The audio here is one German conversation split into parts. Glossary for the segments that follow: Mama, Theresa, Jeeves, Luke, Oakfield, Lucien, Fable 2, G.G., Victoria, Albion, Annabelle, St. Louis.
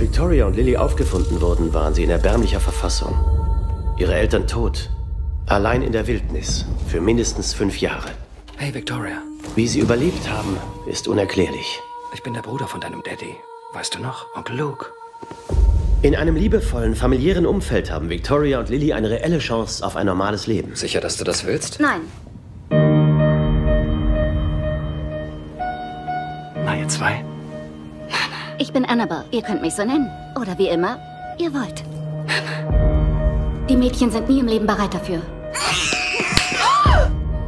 Als Victoria und Lily aufgefunden wurden, waren sie in erbärmlicher Verfassung. Ihre Eltern tot. Allein in der Wildnis. Für mindestens 5 Jahre. Hey, Victoria. Wie sie überlebt haben, ist unerklärlich. Ich bin der Bruder von deinem Daddy. Weißt du noch? Onkel Luke. In einem liebevollen, familiären Umfeld haben Victoria und Lily eine reelle Chance auf ein normales Leben. Sicher, dass du das willst? Nein. Na, ihr zwei? Mama. Ich bin Annabelle. Ihr könnt mich so nennen. Oder wie immer, ihr wollt. Mama. Die Mädchen sind nie im Leben bereit dafür.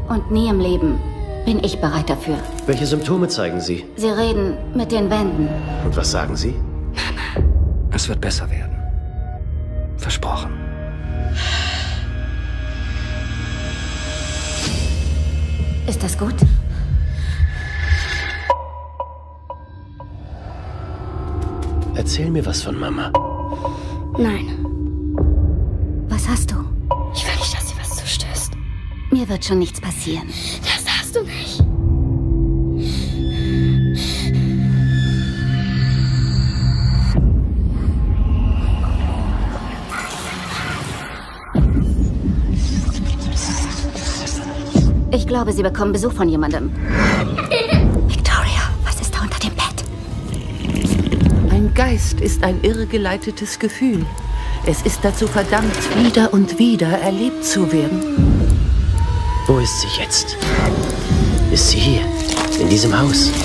Und nie im Leben bin ich bereit dafür. Welche Symptome zeigen sie? Sie reden mit den Wänden. Und was sagen sie? Mama. Es wird besser werden. Versprochen. Ist das gut? Erzähl mir was von Mama. Nein. Was hast du? Ich will nicht, dass dir was zustößt. Mir wird schon nichts passieren. Das hast du nicht. Ich glaube, sie bekommen Besuch von jemandem. Victoria, was ist da unter dem Bett? Ein Geist ist ein irregeleitetes Gefühl. Es ist dazu verdammt, wieder und wieder erlebt zu werden. Wo ist sie jetzt? Ist sie hier? In diesem Haus? Mama,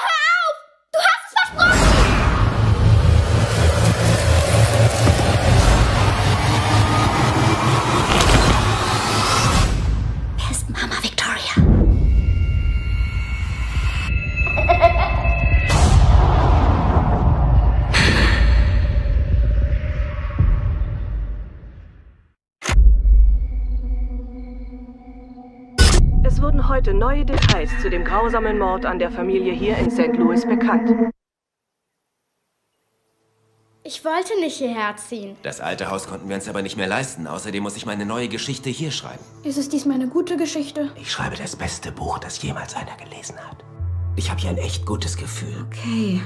hör auf! Du hast es versprochen! Wer ist Mama Victoria? Es wurden heute neue Details zu dem grausamen Mord an der Familie hier in St. Louis bekannt. Ich wollte nicht hierher ziehen. Das alte Haus konnten wir uns aber nicht mehr leisten. Außerdem muss ich meine neue Geschichte hier schreiben. Ist es diesmal eine gute Geschichte? Ich schreibe das beste Buch, das jemals einer gelesen hat. Ich habe hier ein echt gutes Gefühl. Okay.